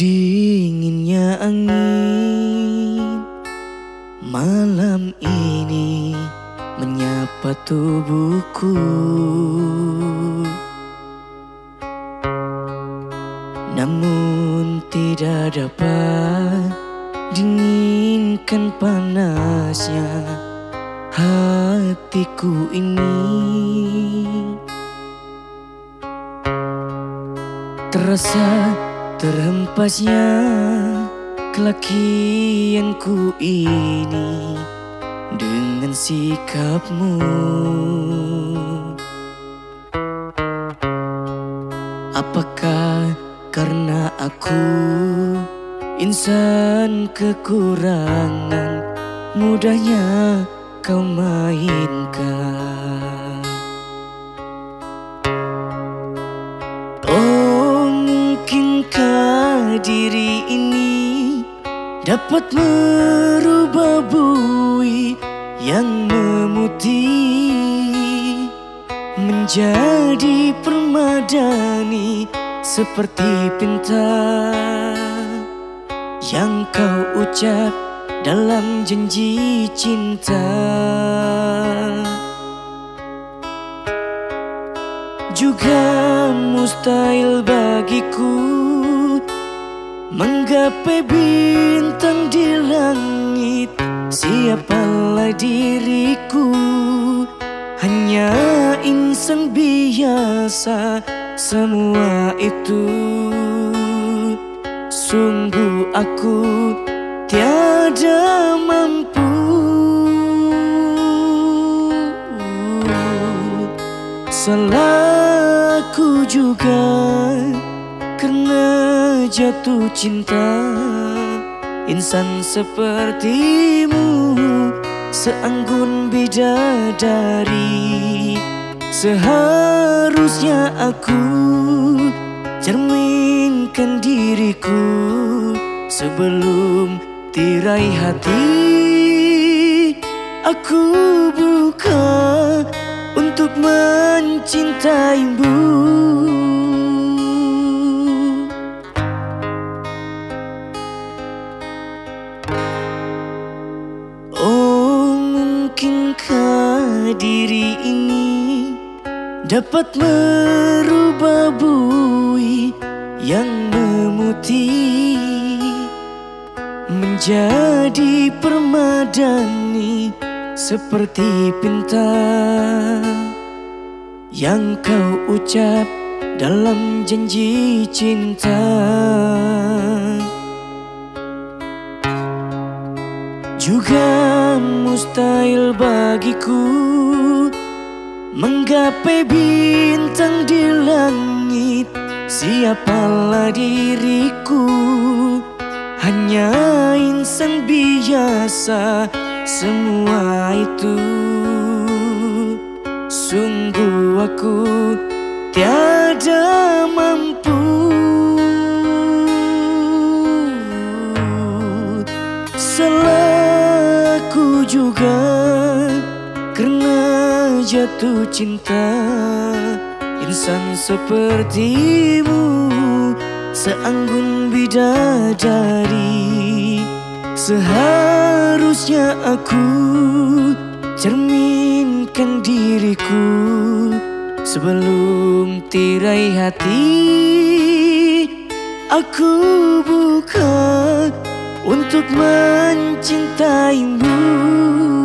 Dinginnya angin malam ini menyapa tubuhku. Namun tidak dapat dinginkan panasnya hatiku ini. Terasa terhempasnya kelakianku ini dengan sikapmu. Apakah karena aku insan kekurangan, mudahnya kau mainkan? Diri ini dapat merubah bui yang memutih menjadi permadani seperti pinta yang kau ucap dalam janji cinta. Juga mustahil bagiku menggapai bintang di langit. Siapalah diriku, hanya insan biasa. Semua itu sungguh aku tiada mampu. Salahku juga karena jatuh cinta. Insan sepertimu, seanggun bidadari, seharusnya aku cerminkan diriku sebelum tirai hati aku buka untuk mencintaimu. Diri ini dapat merubah bui yang memutih menjadi permadani seperti pinta yang kau ucap dalam janji cinta. Juga mustahil bagiku menggapai bintang di langit. Siapalah diriku, hanya insan biasa. Semua itu sungguh aku tiada mampu. Salahku juga karena jatuh cinta. Insan sepertimu, seanggun bidadari, seharusnya aku cerminkan diriku sebelum tirai hati aku buka untuk mencintaimu.